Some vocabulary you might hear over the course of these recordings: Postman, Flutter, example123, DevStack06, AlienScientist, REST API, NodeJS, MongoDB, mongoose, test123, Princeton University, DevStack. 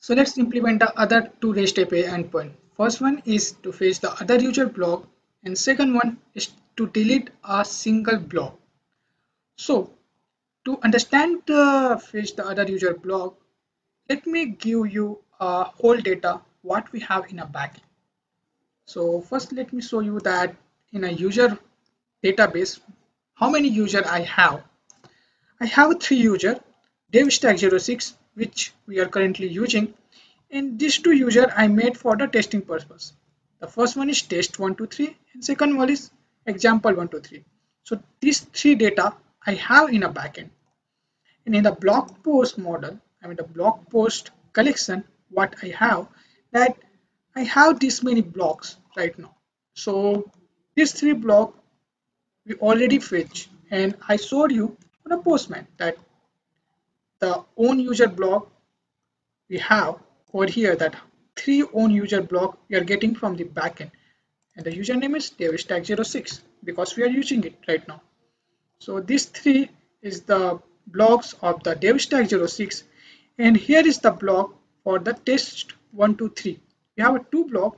So let's implement the other two REST API endpoint. First one is to fetch the other user block, and second one is to delete a single block. So to understand fetch the other user block, let me give you a whole data what we have in a backend. So first let me show you that in a user database how many user I have. I have 3 user, DevStack06, which we are currently using, and these 2 user I made for the testing purpose. The first one is test123 and second one is example123. So these 3 data I have in a backend, and in the blog post model, I mean the blog post collection, what I have that I have this many blocks right now. So these 3 blocks we already fetch, and I showed you on a Postman that the own user block we have over here, that 3 own user block we are getting from the backend, and the username is DevStack06 because we are using it right now. So these 3 is the blocks of the DevStack06, and here is the block for the test123. We have a 2 block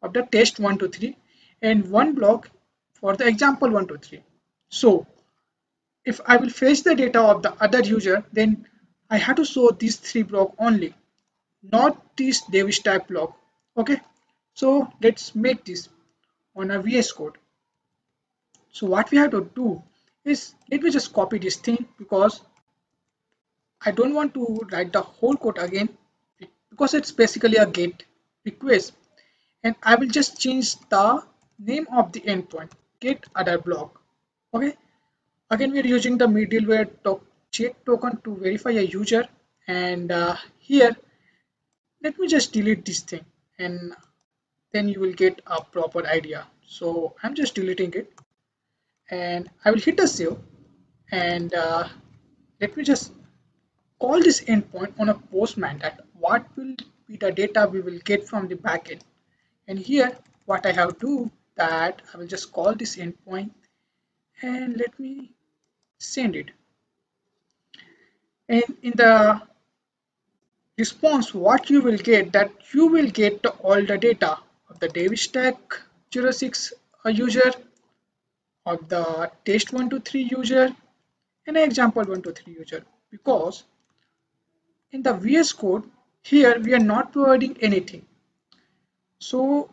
of the test123 and 1 block for the example123. So if I will fetch the data of the other user, then I have to show these 3 block only, not this DevStack block. Okay, so let's make this on a VS Code. So what we have to do is, let me just copy this thing because I don't want to write the whole code again, because it's basically a GET request, and I will just change the name of the endpoint, get other block. Okay, again we are using the middleware check token to verify a user, and here let me just delete this thing, and then you will get a proper idea. So I'm just deleting it, and I will hit the save, and let me just call this endpoint on a Postman, that what will be the data we will get from the backend. And here what I have to do, that I will just call this endpoint and let me send it, and in the response what you will get, that you will get all the data of the DevStack06 user, of the test123 user, and example123 user, because in the VS Code here we are not providing anything. So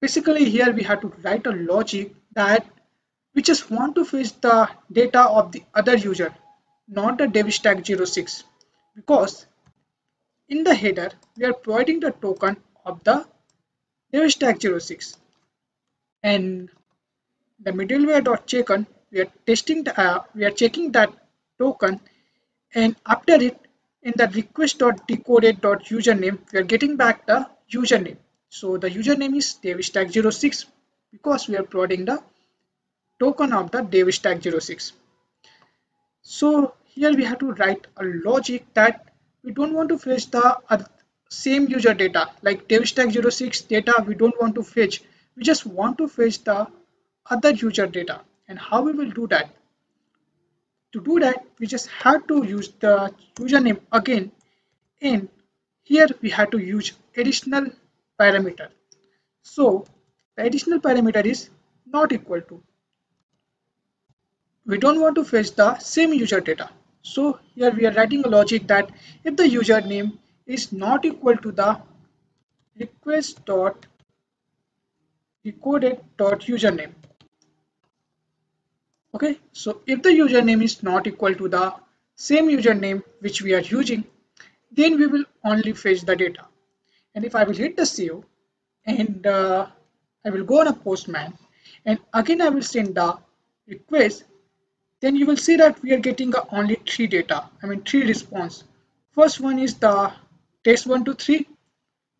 basically here we have to write a logic that we just want to fetch the data of the other user, not the DevStack06, because in the header we are providing the token of the DevStack06, and the middleware.checkon we are testing the we are checking that token, and after it in the request.decoded.username we are getting back the username. So the username is DevStack06 because we are providing the token of the DevStack06. So here we have to write a logic that we don't want to fetch the same user data, like DevStack06 data we don't want to fetch, we just want to fetch the other user data. And how we will do that? To do that we just have to use the username again, and here we have to use additional parameter. So the additional parameter is not equal to, we don't want to fetch the same user data. So here we are writing a logic that if the username is not equal to the request.decoded.username. Okay, so if the username is not equal to the same username which we are using, then we will only fetch the data. And if I will hit the save, and I will go on a Postman, and again I will send the request, then you will see that we are getting only 3 data, I mean 3 response. First one is the test123,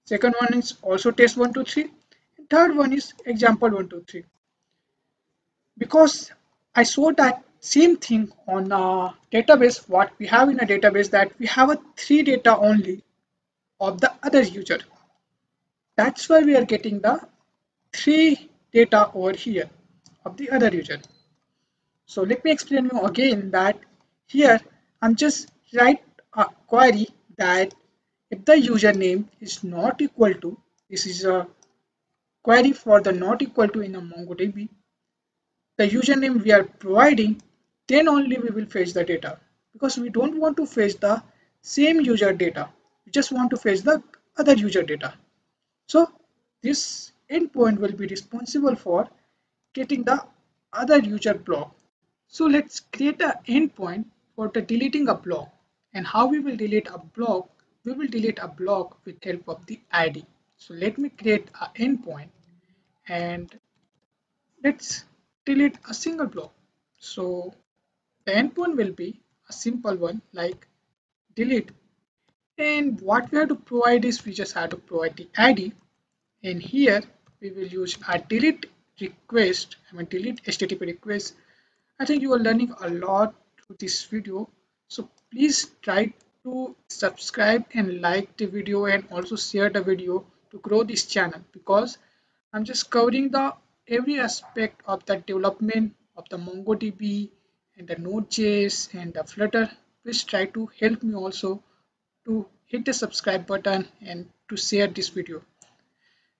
second one is also test123, and third one is example123. Because I saw that same thing on a database, what we have in a database, that we have a 3 data only of the other user. That's why we are getting the 3 data over here of the other user. So let me explain you again that here I'm just write a query that If the username is not equal to, this is a query for the not equal to in a MongoDB, the username we are providing, then only we will fetch the data, because we don't want to fetch the same user data. We just want to fetch the other user data. So this endpoint will be responsible for getting the other user block. So let's create an endpoint for the deleting a block. And how we will delete a block? We will delete a block with help of the ID. So let me create an endpoint and let's delete a single block. So the endpoint will be a simple one like delete. And what we have to provide is we just have to provide the ID. And here we will use a delete request, delete HTTP request. I think you are learning a lot through this video. So please try to subscribe and like the video and also share the video to grow this channel, because I'm just covering the every aspect of the development of the MongoDB and the Node.js and the Flutter. Please try to help me also to hit the subscribe button and to share this video,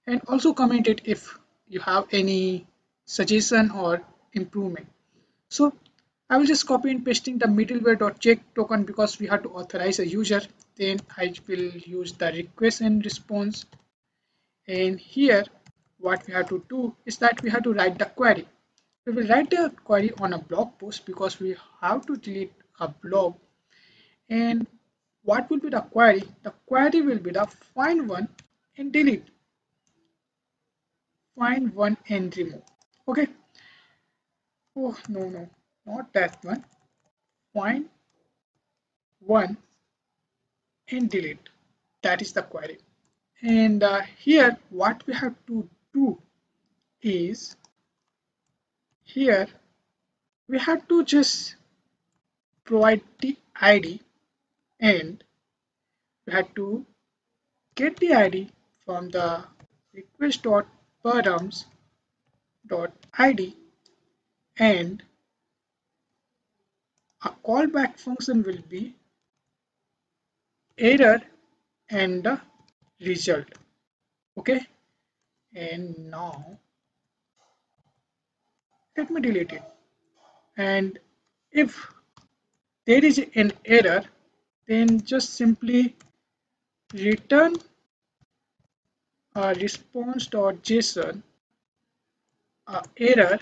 and also comment it if you have any suggestion or improvement. So I will just copy and pasting the middleware.check token, because we have to authorize a user. Then I will use the request and response. And here what we have to do is that we have to write the query. We will write the query on a blog post, because we have to delete a blog. And what will be the query? The query will be the find one and delete. Find one and remove. Okay. Oh, no. Not that one. Find one and delete. That is the query. And here what we have to do is, here we have to just provide the ID, and we have to get the ID from the request.params.id, and a callback function will be error and the result. Okay, and now let me delete it. And if there is an error, then just simply return a response.json error.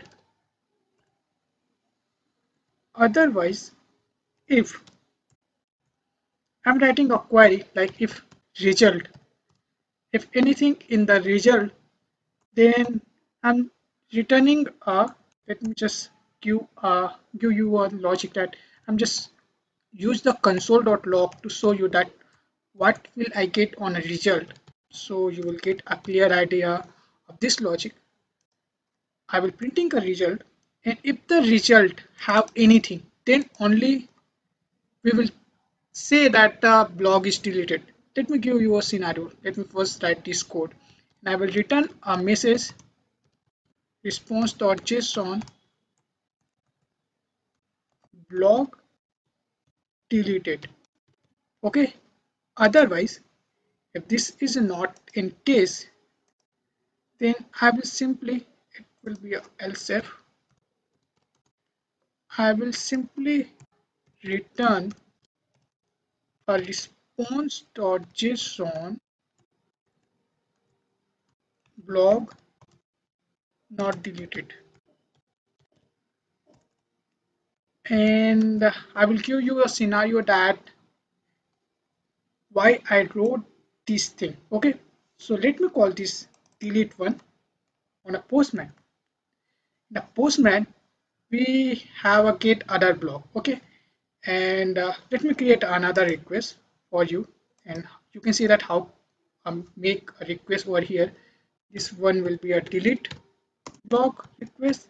Otherwise, if I'm writing a query like if result, if anything in the result, then I'm returning a, let me just give you a logic that I'm just use the console.log to show you that what will I get on a result. So you will get a clear idea of this logic. I will printing a result. And if the result have anything, then only we will say that the blog is deleted. Let me give you a scenario. Let me first write this code. And I will return a message response.json blog deleted. Okay. Otherwise, if this is not in case, then I will simply, it will be a else if. I will simply return a response.json blog not deleted, and I will give you a scenario that why I wrote this thing. Okay, so let me call this delete one on a Postman. The Postman we have a get other block. Okay, and let me create another request for you, and you can see that how I make a request over here. This one will be a delete block request,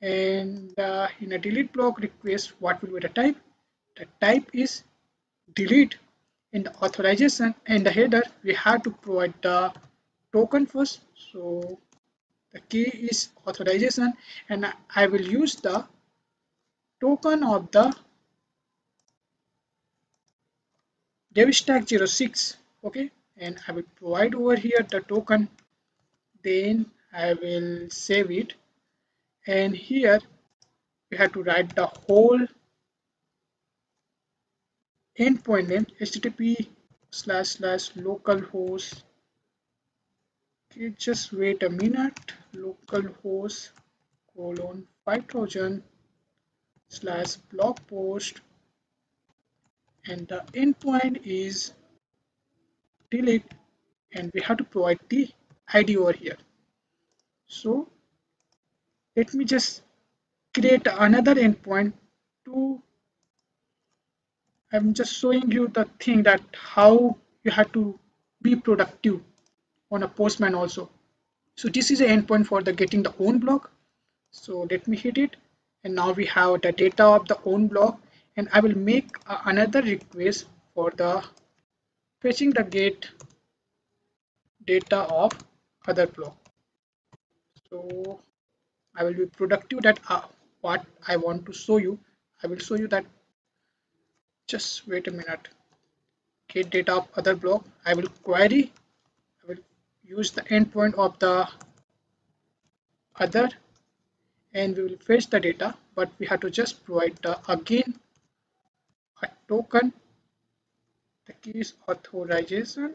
and in a delete block request, what will be the type? The type is delete. In the authorization and the header, we have to provide the token first. So the key is authorization, and I will use the token of the DevStack06 okay, and I will provide over here the token, then I will save it, and here we have to write the whole endpoint name http://localhost. Okay, just wait a minute. localhost:5000/blogpost, and the endpoint is delete, and we have to provide the ID over here. So let me just create another endpoint to, I'm just showing you the thing that how you have to be productive on a Postman also. So this is an endpoint for the getting the own block. So let me hit it, and now we have the data of the own block, and I will make another request for the fetching the get data of other block. So I will be productive that what I want to show you. I will show you that. Just wait a minute. Get data of other block. I will query. I will use the endpoint of the other, and we will fetch the data, but we have to just provide the again a token. The key is authorization,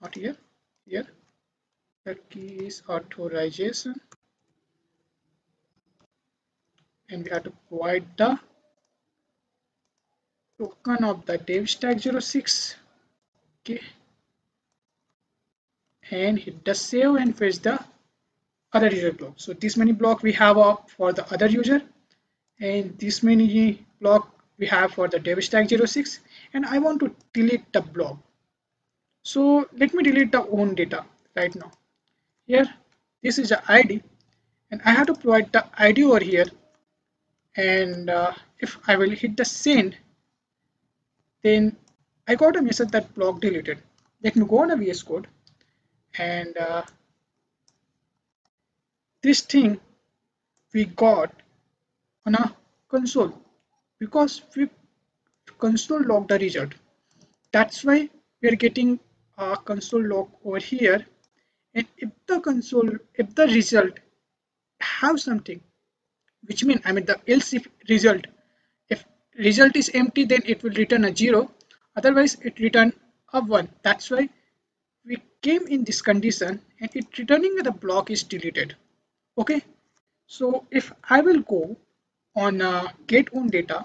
not here, here. The key is authorization, and we have to provide the token of the DevStack06. Okay, and hit the save and fetch the other user block. So this many block we have up for the other user, and this many block we have for the DevStack06, and I want to delete the block. So let me delete the own data right now. Here, this is the ID, and I have to provide the ID over here, and if I will hit the send, then I got a message that block deleted. Let me go on a VS Code, and this thing we got on a console because we console log the result. That's why we are getting a console log over here. And if the console, if the result have something, which means the else if result, if result is empty, then it will return a 0. Otherwise, it return a 1. That's why we came in this condition, and it returning the block is deleted. Okay, so if I will go on get own data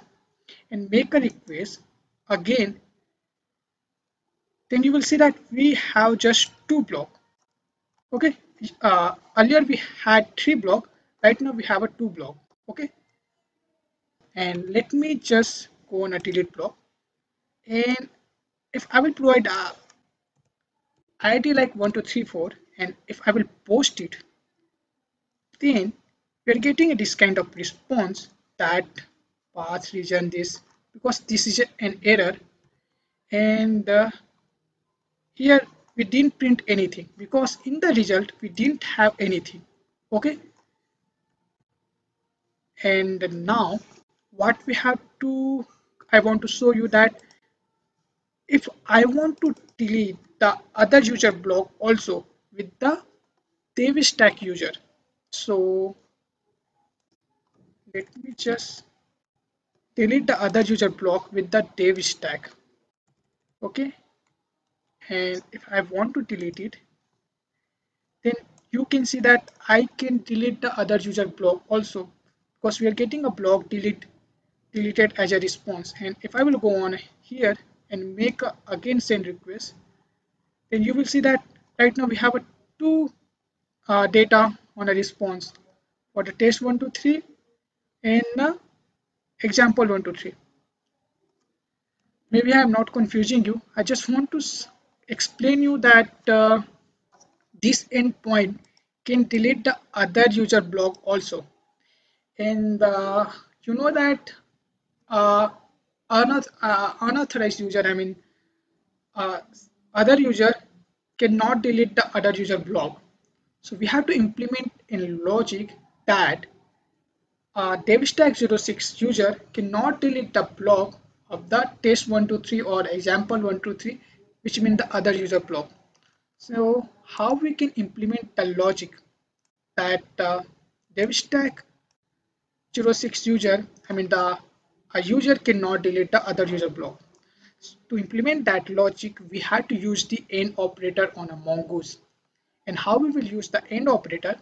and make a request again, then you will see that we have just 2 blocks. Okay, earlier we had 3 blocks, right now we have a 2 block. Okay, and let me just go on a delete block, and if I will provide ID like 1 2 3 4, and if I will post it, then we are getting this kind of response that path region this, because this is an error, and here we didn't print anything because in the result we didn't have anything. Okay, and now what we have to, I want to show you that if I want to delete the other user block also with the DevStack user. So let me just delete the other user block with the DevStack. Okay, and if I want to delete it, then you can see that I can delete the other user block also, because we are getting a block deleted as a response. And if I will go on here and make a again send request, then you will see that right now we have a 2 data on a response for the test 1 2 3 and example 1 2 3. Maybe I am not confusing you. I just want to explain you that this endpoint can delete the other user block also. And you know that unauthorized user, other user cannot delete the other user block. So we have to implement in logic that DevStack06 user cannot delete the block of the test 1 2 3 or example 1 2 3 which means the other user block. So how we can implement the logic that DevStack06 user, a user cannot delete the other user block. To implement that logic, we had to use the AND operator on a mongoose. And how we will use the AND operator?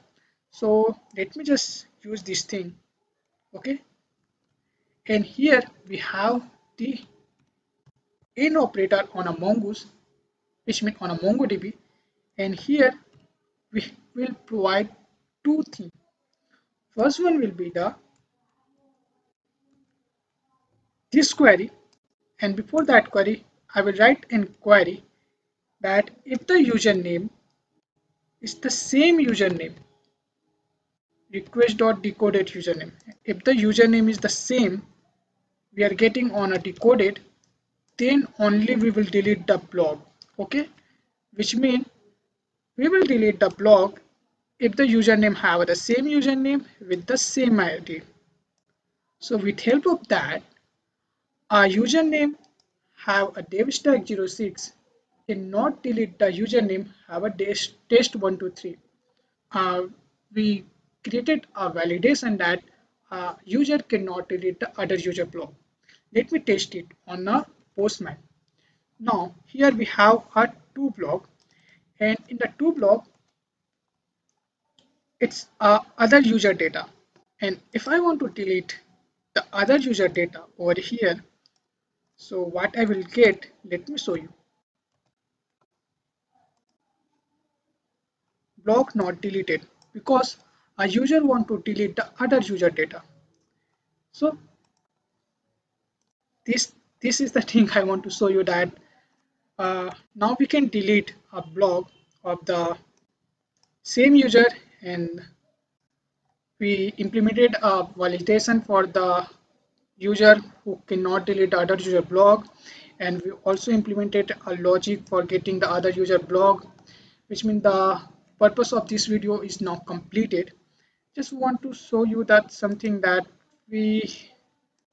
So let me just use this thing, okay? And here we have the AND operator on a mongoose, which means on a MongoDB. And here we will provide two things. First one will be this query, and before that query I will write an query that if the username is the same username, request.decoded username, if the username is the same we are getting on a decoded, then only we will delete the block, okay? Which means we will delete the block if the username have the same username with the same ID. So with help of that, our username have a DevStack06 cannot delete the username have a test123. We created a validation that user cannot delete the other user block. Let me test it on a Postman. Now here we have a to block, and in the to block it's other user data, and if I want to delete the other user data over here, so what I will get, let me show you. Block not deleted, because a user want to delete the other user data. So this is the thing I want to show you, that now we can delete a block of the same user, and we implemented a validation for the user who cannot delete the other user block, and we also implemented a logic for getting the other user block, which means the purpose of this video is now completed. Just want to show you that something that we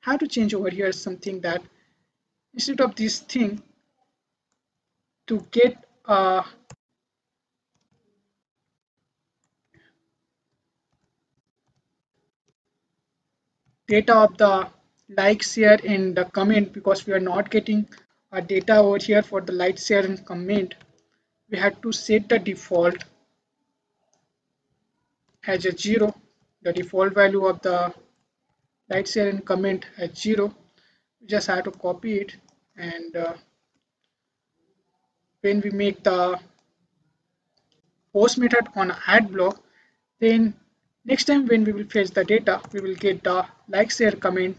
have to change over here, something that instead of this thing, to get data of the like, share and the comment, because we are not getting our data over here for the like, share and comment, we had to set the default as a 0, the default value of the like, share and comment at 0. We just have to copy it, and when we make the post method on add block, then next time when we will fetch the data, we will get the like, share, comment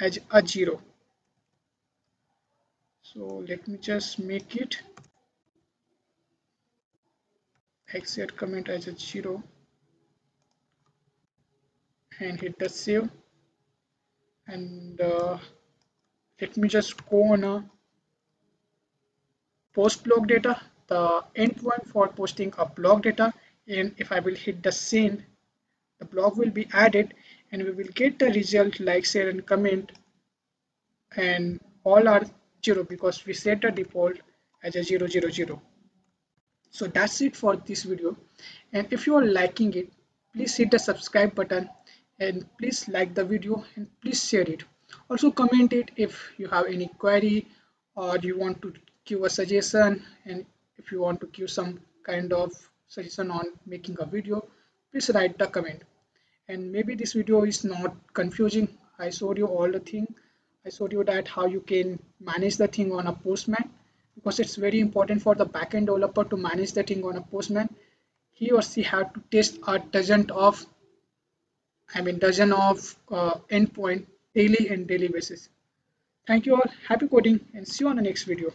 as a 0. So let me just make it like, share, comment as a 0 and hit the save. And let me just go on a post block data, the endpoint for posting a block data, and if I will hit the send, the block will be added, and we will get the result like, share and comment, and all are 0 because we set the default as a 0, 0, 0. So that's it for this video, and if you are liking it, please hit the subscribe button, and please like the video, and please share it. Also comment it if you have any query, or you want to give a suggestion, and if you want to give some kind of suggestion on making a video, please write the comment. And maybe this video is not confusing. I showed you all the thing. I showed you that how you can manage the thing on a Postman, because it's very important for the backend developer to manage the thing on a Postman. He or she had to test a dozen of endpoint daily basis. Thank you all. Happy coding, and see you on the next video.